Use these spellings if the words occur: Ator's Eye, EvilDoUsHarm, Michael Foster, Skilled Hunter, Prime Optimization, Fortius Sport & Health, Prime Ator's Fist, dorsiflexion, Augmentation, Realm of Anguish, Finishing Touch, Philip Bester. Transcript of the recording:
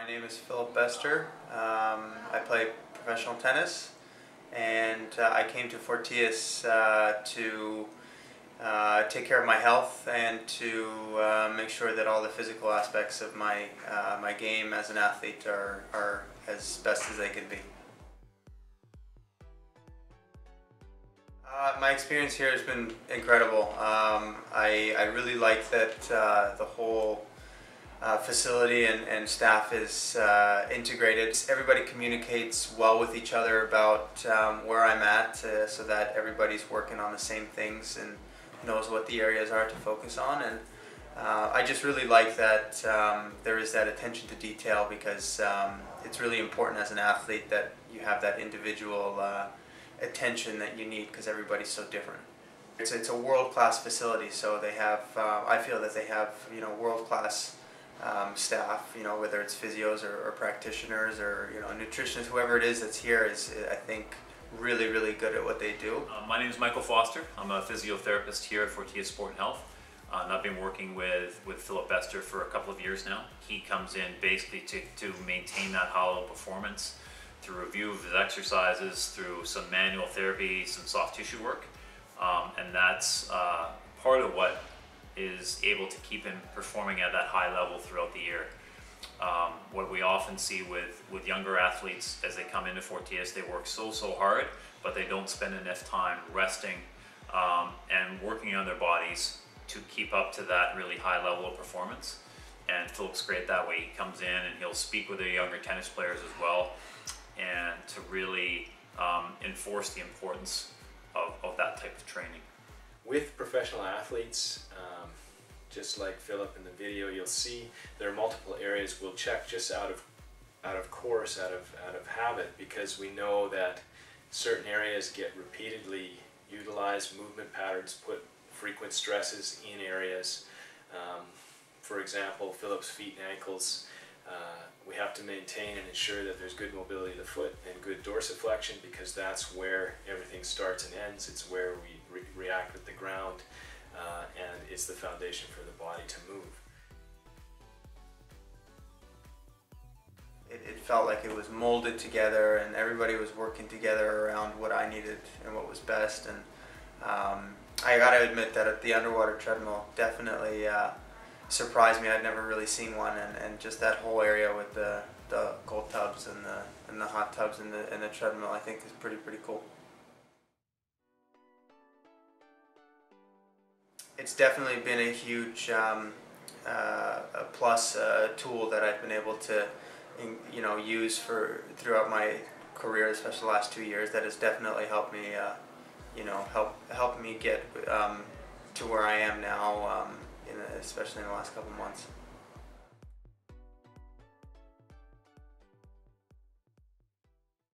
My name is Philip Bester. I play professional tennis, and I came to Fortius to take care of my health and to make sure that all the physical aspects of my game as an athlete are as best as they can be. My experience here has been incredible. I really like that the whole facility and staff is integrated. Everybody communicates well with each other about where I'm at, so that everybody's working on the same things and knows what the areas are to focus on. And I just really like that there is that attention to detail, because it's really important as an athlete that you have that individual attention that you need, because everybody's so different. It's a world-class facility, so they have, I feel that they have, world-class staff, whether it's physios or practitioners or nutritionists, whoever it is that's here is, I think, really good at what they do. My name is Michael Foster. I'm a physiotherapist here at Fortius Sport and Health, and I've been working with Philip Bester for a couple of years now. He comes in basically to maintain that hollow performance through review of his exercises, through some manual therapy, some soft tissue work, and that's part of what is able to keep him performing at that high level throughout the year. What we often see with younger athletes as they come into Fortius, they work so hard, but they don't spend enough time resting and working on their bodies to keep up to that really high level of performance. And Philip's great that way. He comes in and he'll speak with the younger tennis players as well, and to really enforce the importance of that type of training. With professional athletes, just like Philip in the video, you'll see there are multiple areas we'll check just out of course, out of habit, because we know that certain areas get repeatedly utilized, movement patterns put frequent stresses in areas. For example, Philip's feet and ankles, we have to maintain and ensure that there's good mobility of the foot and good dorsiflexion, because that's where everything starts and ends. It's where we react with the ground, and it's the foundation for the body to move. It felt like it was molded together, and everybody was working together around what I needed and what was best. And I gotta admit that at the underwater treadmill definitely surprised me. I'd never really seen one, and just that whole area with the cold tubs and the hot tubs and the treadmill, I think, is pretty cool. It's definitely been a huge plus tool that I've been able to use throughout my career, especially the last 2 years. That has definitely helped me help me get to where I am now, especially in the last couple months.